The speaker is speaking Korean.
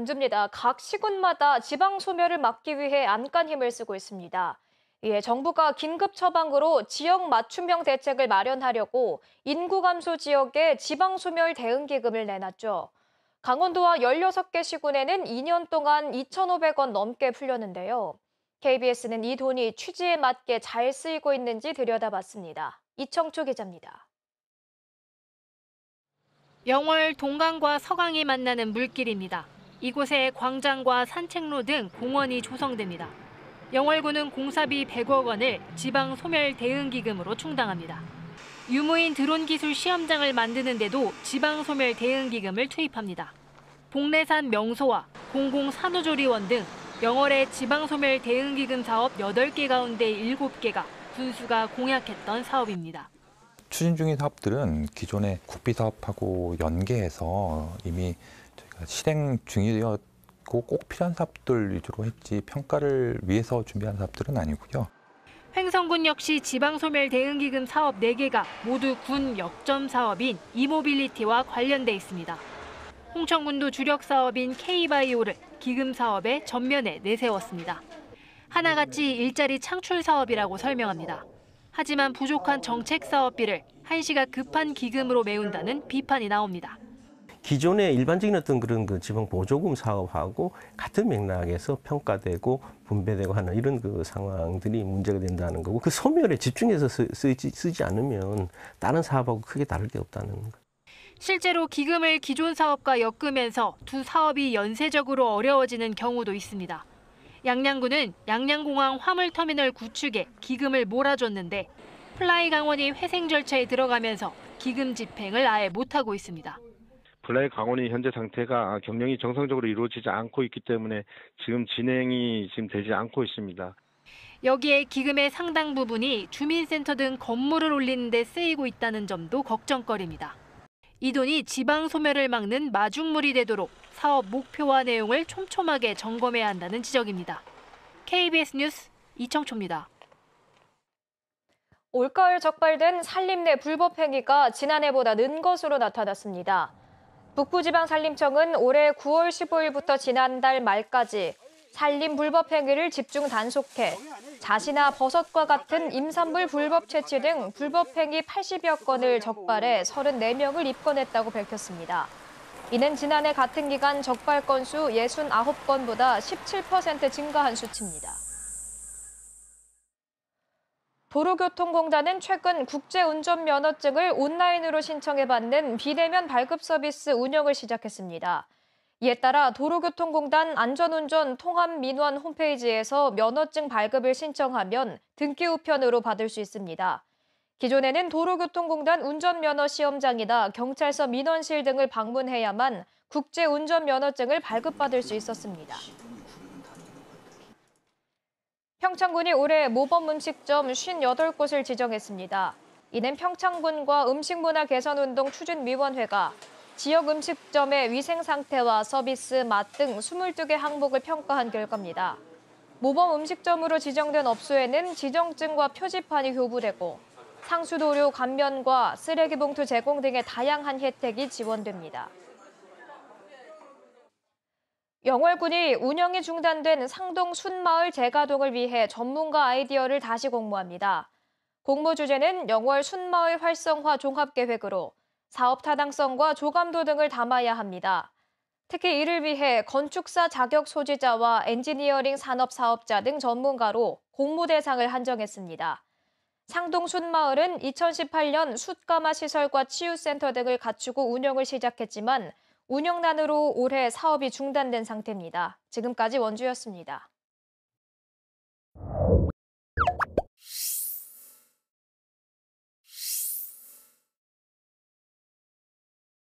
원주입니다. 각 시군마다 지방 소멸을 막기 위해 안간 힘을 쓰고 있습니다. 이에 정부가 긴급 처방으로 지역 맞춤형 대책을 마련하려고 인구 감소 지역에 지방 소멸 대응 기금을 내놨죠. 강원도와 16개 시군에는 2년 동안 2,500원 넘게 풀렸는데요. KBS는 이 돈이 취지에 맞게 잘 쓰이고 있는지 들여다봤습니다. 이청초 기자입니다. 영월 동강과 서강이 만나는 물길입니다. 이곳에 광장과 산책로 등 공원이 조성됩니다. 영월군은 공사비 100억 원을 지방 소멸 대응 기금으로 충당합니다. 유무인 드론 기술 시험장을 만드는 데도 지방 소멸 대응 기금을 투입합니다. 봉래산명소화, 공공산후조리원 등 영월의 지방 소멸 대응 기금 사업 8개 가운데 7개가 군수가 공약했던 사업입니다. 추진 중인 사업들은 기존의 국비 사업하고 연계해서 이미 저희가 실행 중이었고 꼭 필요한 사업들 위주로 했지 평가를 위해서 준비한 사업들은 아니고요. 횡성군 역시 지방소멸 대응기금 사업 4개가 모두 군 역점 사업인 이모빌리티와 관련돼 있습니다. 홍천군도 주력 사업인 K바이오를 기금 사업의 전면에 내세웠습니다. 하나같이 일자리 창출 사업이라고 설명합니다. 하지만 부족한 정책 사업비를 한시가 급한 기금으로 메운다는 비판이 나옵니다. 기존의 일반적인 어떤 그런 그 지방 보조금 사업하고 같은 맥락에서 평가되고 분배되고 하는 이런 그 상황들이 문제가 된다는 거고, 그 소멸에 집중해서 쓰지 않으면 다른 사업하고 크게 다를 게 없다는 거. 실제로 기금을 기존 사업과 엮으면서 두 사업이 연쇄적으로 어려워지는 경우도 있습니다. 양양군은 양양공항 화물터미널 구축에 기금을 몰아줬는데 플라이 강원이 회생 절차에 들어가면서 기금 집행을 아예 못하고 있습니다. 플라이 강원이 현재 상태가 경영이 정상적으로 이루어지지 않고 있기 때문에 지금 진행이 되지 않고 있습니다. 여기에 기금의 상당 부분이 주민센터 등 건물을 올리는 데 쓰이고 있다는 점도 걱정거리입니다. 이 돈이 지방 소멸을 막는 마중물이 되도록 사업 목표와 내용을 촘촘하게 점검해야 한다는 지적입니다. KBS 뉴스 이청초입니다. 올가을 적발된 산림내 불법 행위가 지난해보다 는 것으로 나타났습니다. 북부지방산림청은 올해 9월 15일부터 지난달 말까지 산림 불법 행위를 집중 단속해 자시나 버섯과 같은 임산물 불법 채취 등 불법 행위 80여 건을 적발해 34명을 입건했다고 밝혔습니다. 이는 지난해 같은 기간 적발 건수 69건보다 17% 증가한 수치입니다. 도로교통공단은 최근 국제운전면허증을 온라인으로 신청해받는 비대면 발급 서비스 운영을 시작했습니다. 이에 따라 도로교통공단 안전운전 통합민원 홈페이지에서 면허증 발급을 신청하면 등기 우편으로 받을 수 있습니다. 기존에는 도로교통공단 운전면허 시험장이나 경찰서 민원실 등을 방문해야만 국제운전면허증을 발급받을 수 있었습니다. 평창군이 올해 모범 음식점 58곳을 지정했습니다. 이는 평창군과 음식문화개선운동 추진위원회가 지역 음식점의 위생 상태와 서비스, 맛 등 22개 항목을 평가한 결과입니다. 모범 음식점으로 지정된 업소에는 지정증과 표지판이 교부되고 상수도료 감면과 쓰레기 봉투 제공 등의 다양한 혜택이 지원됩니다. 영월군이 운영이 중단된 상동 숯마을 재가동을 위해 전문가 아이디어를 다시 공모합니다. 공모 주제는 영월 숯마을 활성화 종합계획으로 사업 타당성과 조감도 등을 담아야 합니다. 특히 이를 위해 건축사 자격 소지자와 엔지니어링 산업 사업자 등 전문가로 공모 대상을 한정했습니다. 상동 숯마을은 2018년 숯가마 시설과 치유센터 등을 갖추고 운영을 시작했지만 운영난으로 올해 사업이 중단된 상태입니다. 지금까지 원주였습니다.